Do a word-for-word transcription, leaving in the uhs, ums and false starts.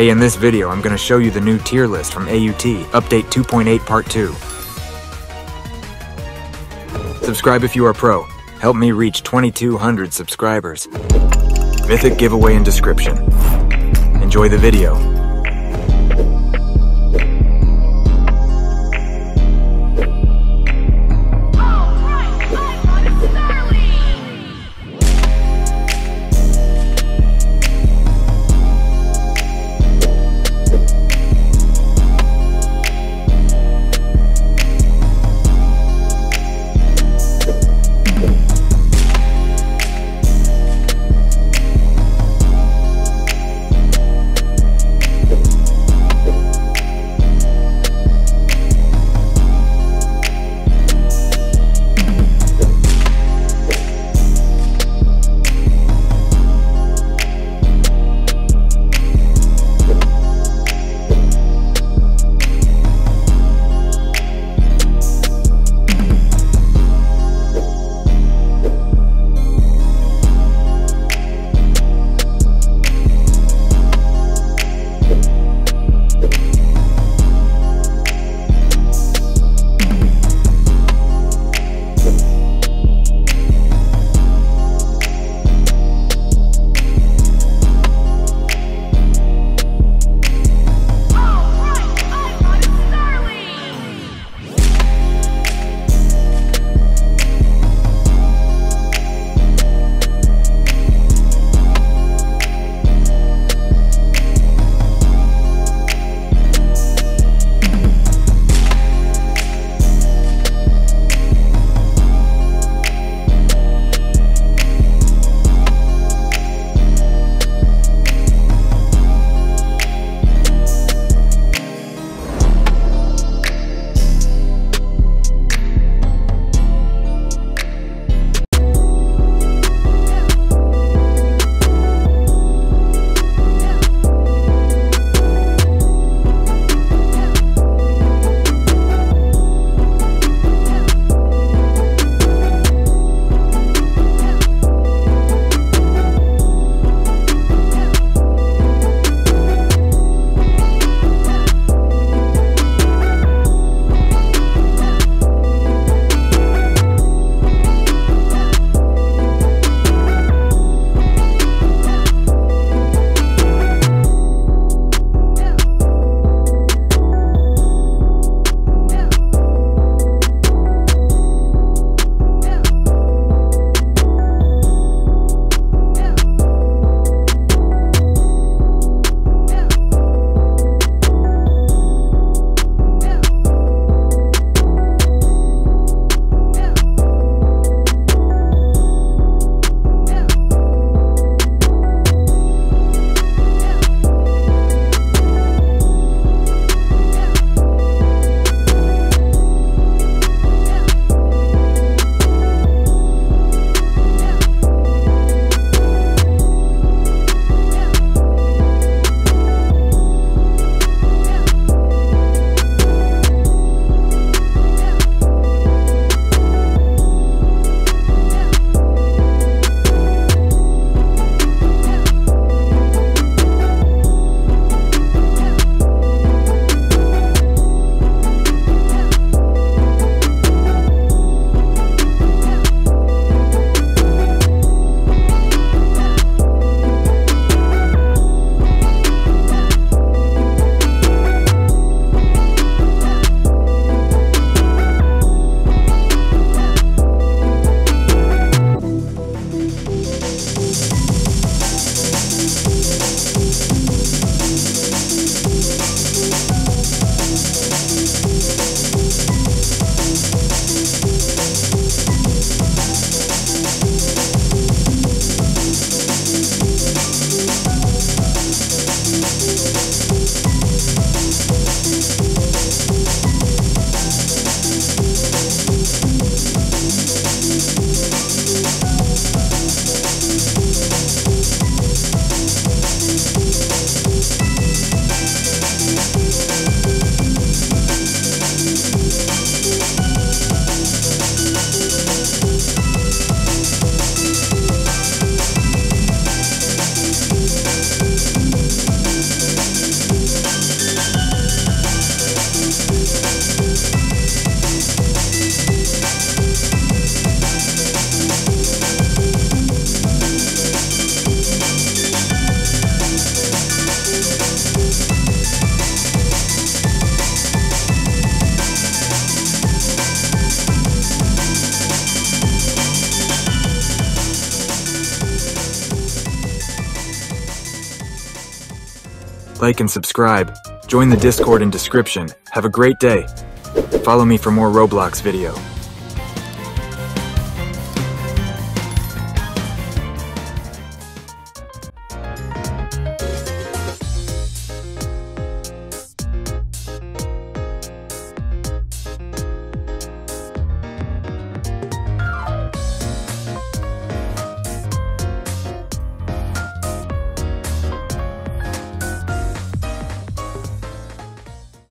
Hey, in this video I'm going to show you the new tier list from A U T, Update two point eight Part two. Subscribe if you are pro. Help me reach twenty-two hundred subscribers. Mythic giveaway in description. Enjoy the video. like and subscribe, join the Discord in description, have a great day, follow me for more Roblox video.